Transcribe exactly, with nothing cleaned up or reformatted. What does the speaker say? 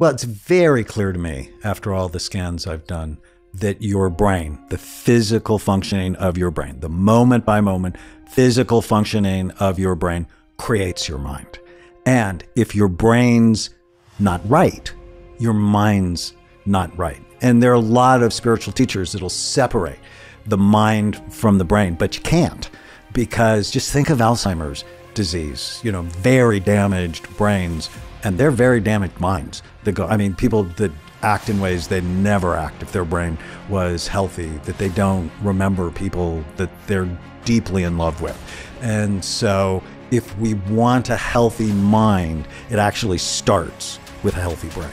Well, it's very clear to me, after all the scans I've done, that your brain, the physical functioning of your brain, the moment by moment physical functioning of your brain creates your mind. And if your brain's not right, your mind's not right. And there are a lot of spiritual teachers that'll separate the mind from the brain, but you can't, because just think of Alzheimer's disease, you know, very damaged brains, and they're very damaged minds that go, I mean, people that act in ways they'd never act if their brain was healthy, that they don't remember people that they're deeply in love with. And so if we want a healthy mind, it actually starts with a healthy brain.